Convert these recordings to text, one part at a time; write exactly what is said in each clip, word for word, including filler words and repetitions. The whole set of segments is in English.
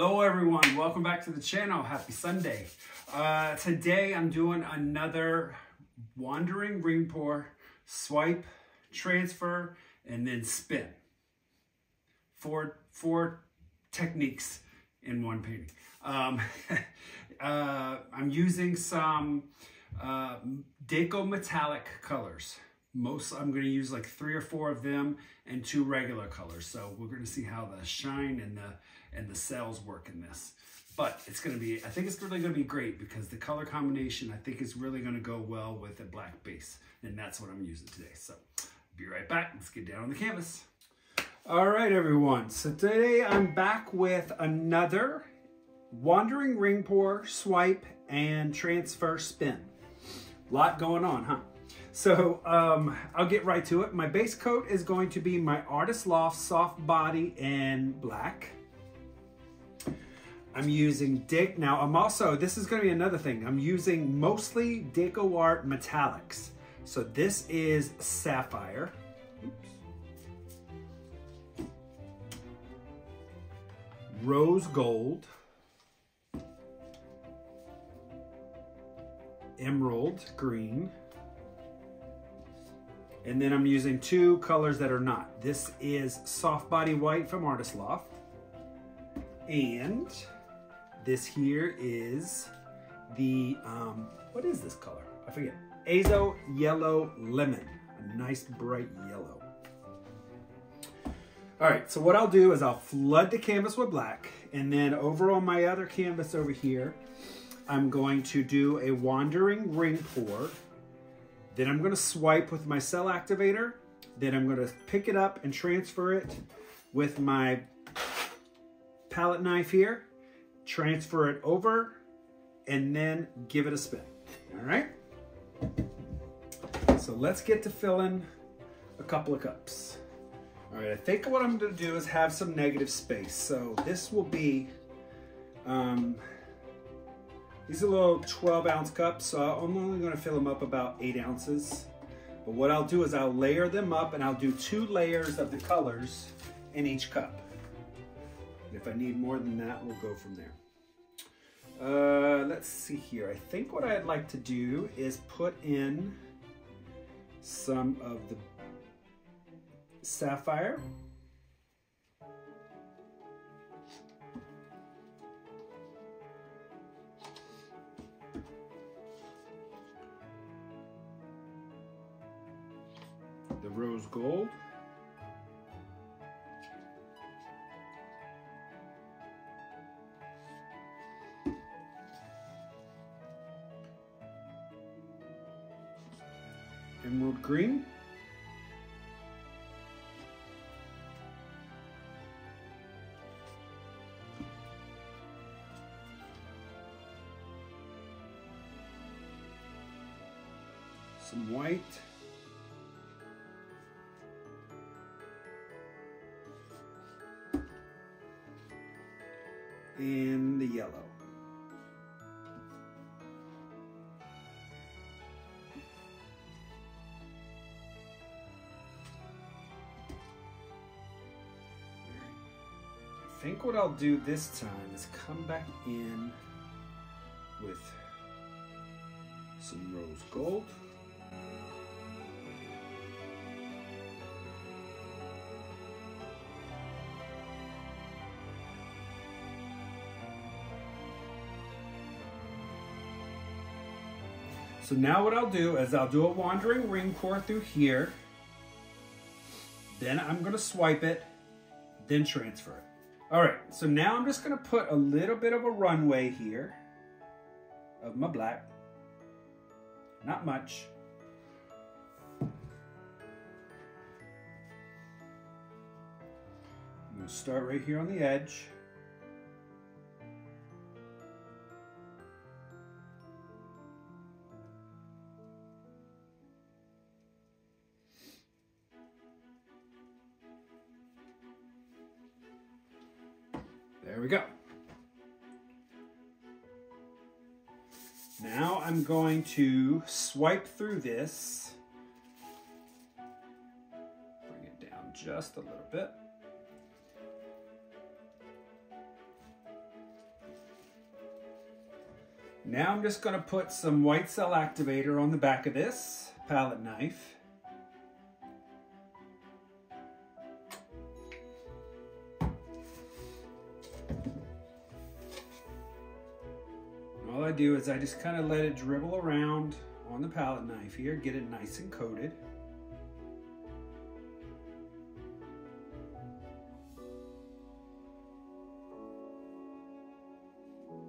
Hello everyone, welcome back to the channel. Happy Sunday. Uh, today I'm doing another Wandering Ring Pour, Swipe, Transfer, and then Spin. Four, four techniques in one painting. Um, uh, I'm using some uh, deco metallic colors. Most, I'm going to use like three or four of them and two regular colors. So we're going to see how the shine and the and the cells work in this. But it's going to be, I think it's really going to be great because the color combination, I think, is really going to go well with a black base. And that's what I'm using today. So be right back. Let's get down on the canvas. All right, everyone. So today I'm back with another Wandering Ring Pour, Swipe, and Transfer Spin. A lot going on, huh? So um, I'll get right to it. My base coat is going to be my Artist Loft Soft Body in black. I'm using Dick. Now I'm also, this is gonna be another thing. I'm using mostly DecoArt metallics. So this is Sapphire. Oops. Rose Gold. Emerald Green. And then I'm using two colors that are not. This is Soft Body White from Artist Loft. And this here is the, um, what is this color? I forget. Aso Yellow Lemon, a nice bright yellow. All right, so what I'll do is I'll flood the canvas with black. And then over on my other canvas over here, I'm going to do a Wandering Ring Pour. Then I'm gonna swipe with my Cell Activator. Then I'm gonna pick it up and transfer it with my palette knife here. Transfer it over and then give it a spin, all right? So let's get to filling a couple of cups. All right, I think what I'm gonna do is have some negative space. So this will be, um, these are little twelve ounce cups, so I'm only gonna fill them up about eight ounces. But what I'll do is I'll layer them up and I'll do two layers of the colors in each cup. And if I need more than that, we'll go from there. Uh, let's see here. I think what I'd like to do is put in some of the sapphire. The rose gold, emerald green, some white. In the yellow. I think what I'll do this time is come back in with some rose gold. So now what I'll do is I'll do a Wandering Ring Pour through here, then I'm gonna swipe it, then transfer it. All right, so now I'm just gonna put a little bit of a runway here of my black, not much. I'm gonna start right here on the edge. There we go. Now I'm going to swipe through this. Bring it down just a little bit. Now I'm just going to put some white Cell Activator on the back of this palette knife. All I do is I just kind of let it dribble around on the palette knife here, get it nice and coated.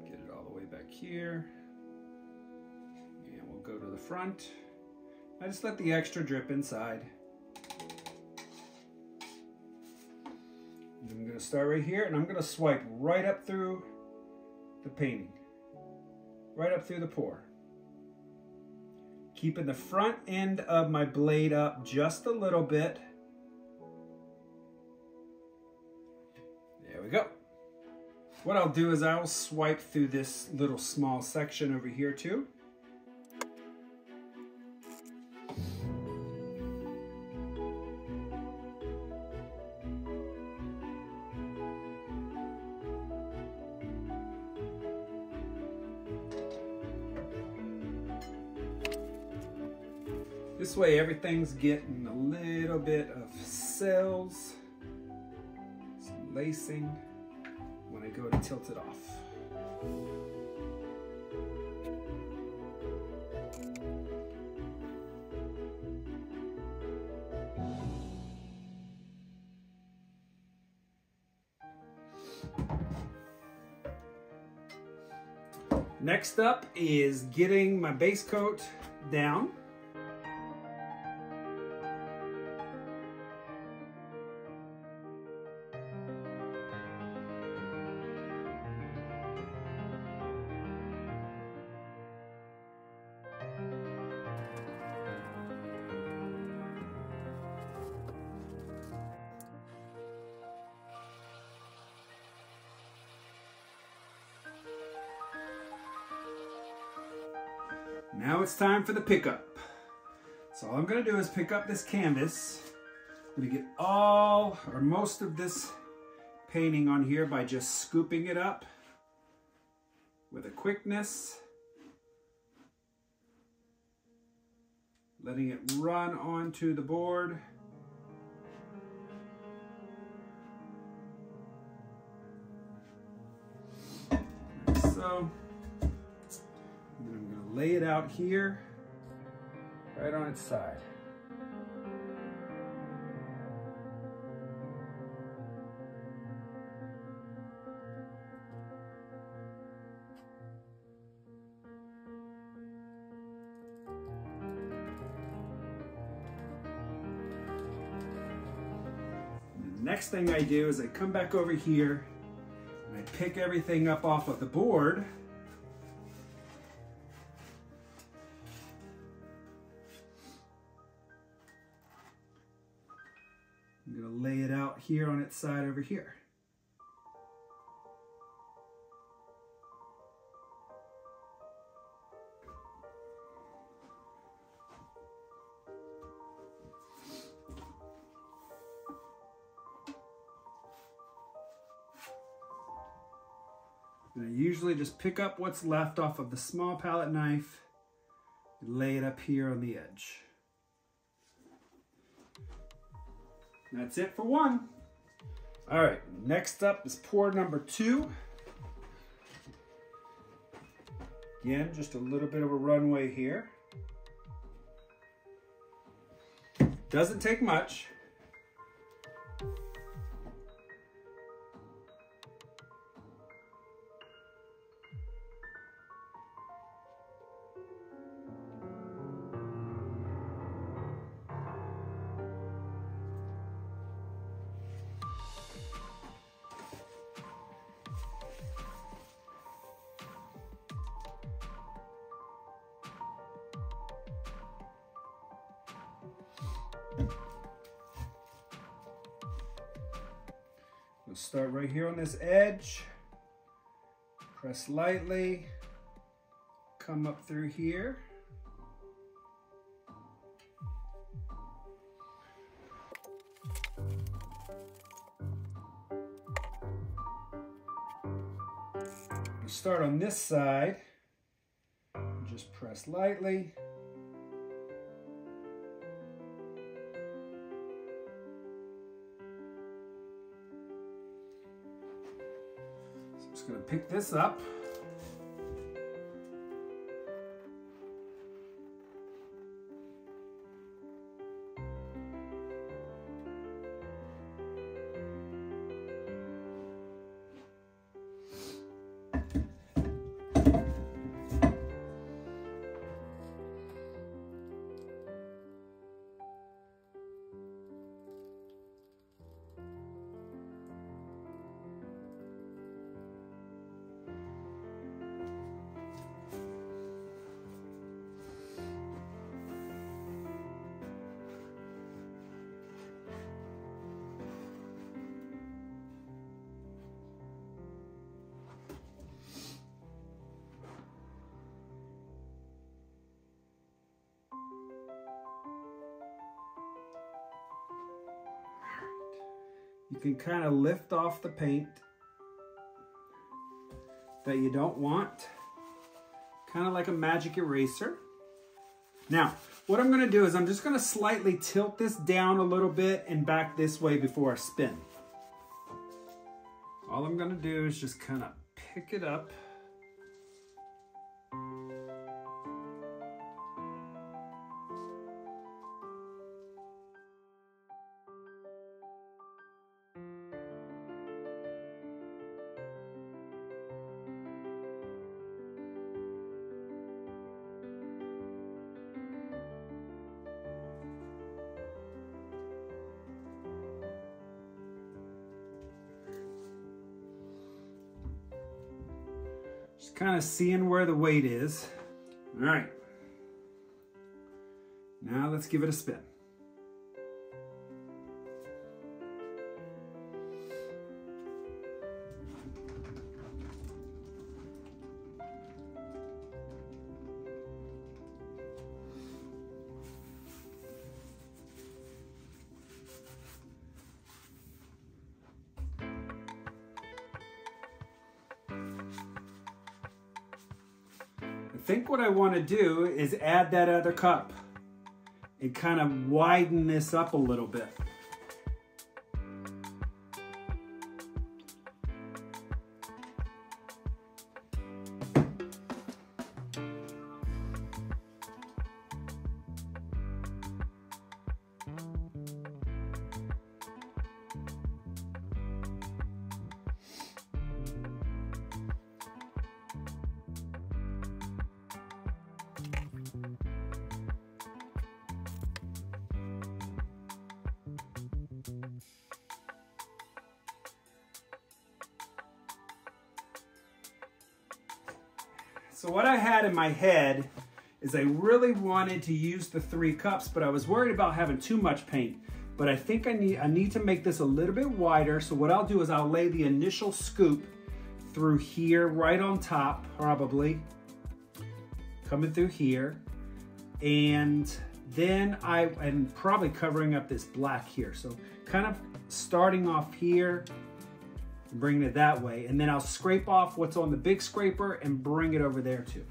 Get it all the way back here. And we'll go to the front. I just let the extra drip inside. And I'm going to start right here and I'm going to swipe right up through the painting. Right up through the pour. Keeping the front end of my blade up just a little bit. There we go. What I'll do is I'll swipe through this little small section over here too. This way everything's getting a little bit of cells, some lacing, when I go to tilt it off. Next up is getting my base coat down. Now it's time for the pickup. So all I'm gonna do is pick up this canvas. I'm gonna get all or most of this painting on here by just scooping it up with a quickness. Letting it run onto the board. Like so. Lay it out here, right on its side. The next thing I do is I come back over here and I pick everything up off of the board. I'm going to lay it out here on its side over here. And I usually just pick up what's left off of the small palette knife and lay it up here on the edge. That's it for one. All right, next up is pour number two. Again, just a little bit of a runway here. Doesn't take much. Start right here on this edge, press lightly, come up through here. Start on this side, just press lightly. So I'm just going to pick this up. You can kind of lift off the paint that you don't want, kind of like a magic eraser. Now, what I'm gonna do is I'm just gonna slightly tilt this down a little bit and back this way before I spin. All I'm gonna do is just kind of pick it up. Kind of seeing where the weight is. All right, now let's give it a spin. I think what I want to do is add that other cup and kind of widen this up a little bit. So what I had in my head is I really wanted to use the three cups, but I was worried about having too much paint. But I think I need, I need to make this a little bit wider. So what I'll do is I'll lay the initial scoop through here, right on top, probably. Coming through here. And then I am probably covering up this black here. So kind of starting off here, bringing it that way, and then I'll scrape off what's on the big scraper and bring it over there too.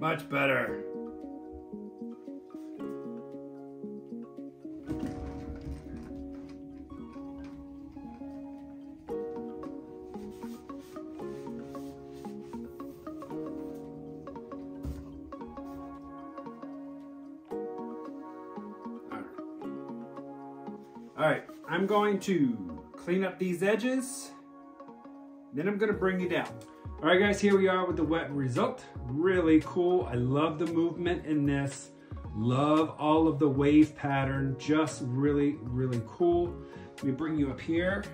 Much better. Alright, I'm going to clean up these edges, then I'm going to bring it down. Alright guys, here we are with the wet result. Really cool. I love the movement in this. Love all of the wave pattern. Just really, really cool. Let me bring you up here.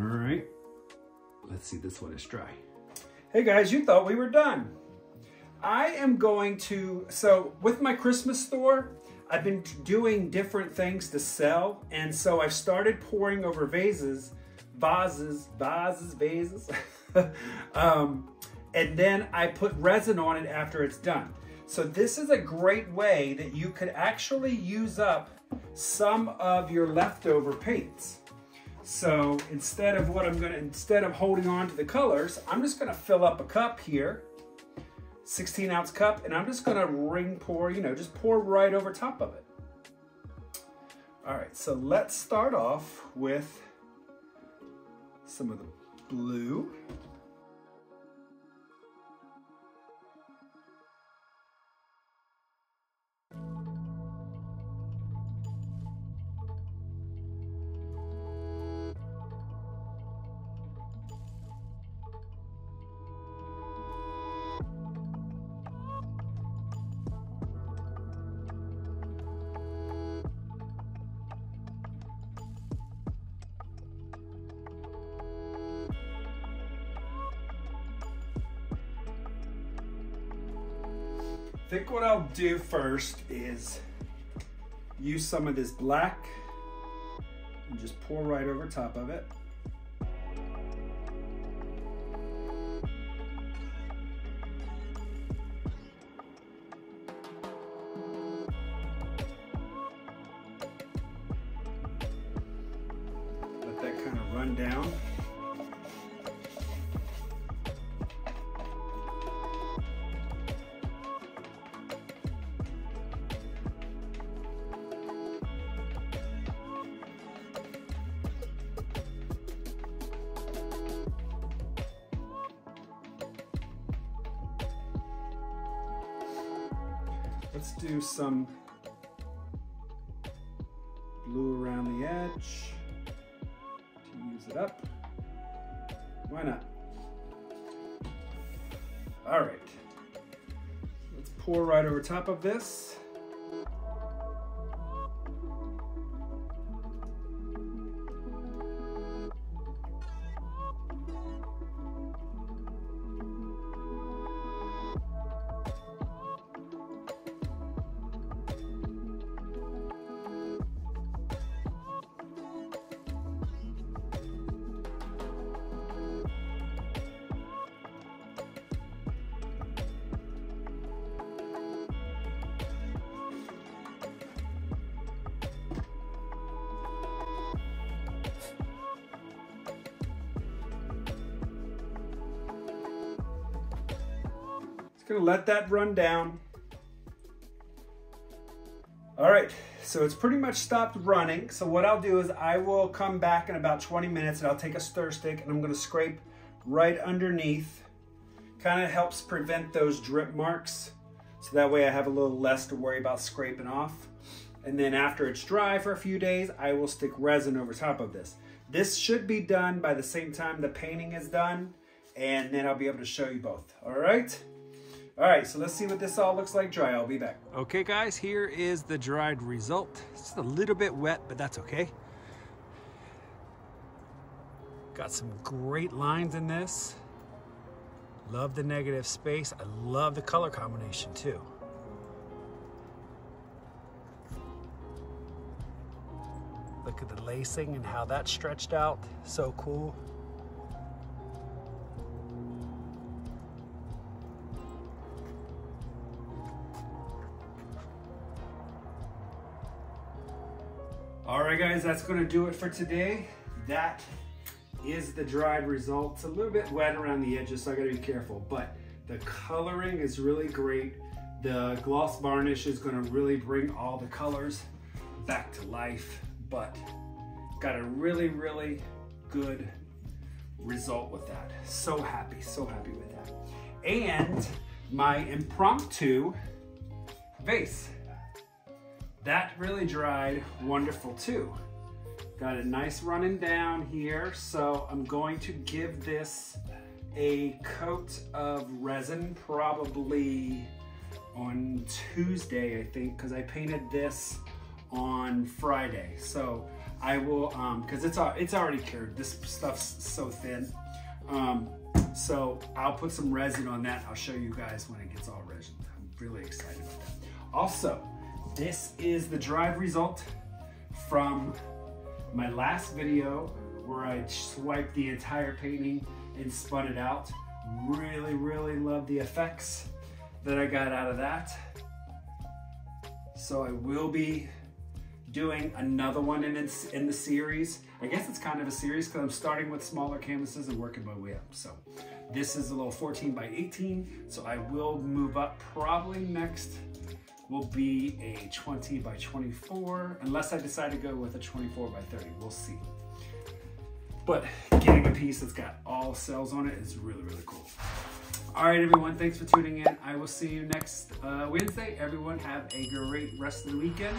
Alright, let's see, this one is dry. Hey guys, you thought we were done. I am going to, so with my Christmas store, I've been doing different things to sell, and so I've started pouring over vases, vases, vases, vases, um, and then I put resin on it after it's done. So this is a great way that you could actually use up some of your leftover paints. So instead of what I'm gonna, instead of holding on to the colors, I'm just gonna fill up a cup here, sixteen ounce cup, and I'm just gonna ring pour, you know, just pour right over top of it. All right, so let's start off with some of the blue. I think what I'll do first is use some of this black and just pour right over top of it. Let that kind of run down. Let's do some blue around the edge to use it up. Why not? All right, let's pour right over top of this. Just gonna let that run down. All right, so it's pretty much stopped running. So what I'll do is I will come back in about twenty minutes and I'll take a stir stick and I'm gonna scrape right underneath. Kind of helps prevent those drip marks. So that way I have a little less to worry about scraping off. And then after it's dry for a few days, I will stick resin over top of this. This should be done by the same time the painting is done. And then I'll be able to show you both, all right? All right, so let's see what this all looks like dry. I'll be back. Okay guys, here is the dried result. It's just a little bit wet, but that's okay. Got some great lines in this. Love the negative space. I love the color combination too. Look at the lacing and how that's stretched out. So cool. All right guys, that's gonna do it for today. That is the dried result. It's a little bit wet around the edges, so I gotta be careful, but the coloring is really great. The gloss varnish is gonna really bring all the colors back to life, but got a really, really good result with that. So happy, so happy with that. And my impromptu vase, that really dried wonderful too. Got a nice running down here, so I'm going to give this a coat of resin probably on Tuesday, I think, because I painted this on Friday. So I will, um, because it's it's already cured. This stuff's so thin. Um, so I'll put some resin on that. I'll show you guys when it gets all resin. I'm really excited about that. Also, this is the dried result from my last video where I swiped the entire painting and spun it out. Really, really love the effects that I got out of that. So I will be doing another one in, in the series. I guess it's kind of a series because I'm starting with smaller canvases and working my way up. So this is a little fourteen by eighteen. So I will move up. Probably next will be a twenty by twenty-four, unless I decide to go with a twenty-four by thirty, we'll see. But getting a piece that's got all cells on it is really, really cool. All right, everyone, thanks for tuning in. I will see you next uh, Wednesday. Everyone have a great rest of the weekend.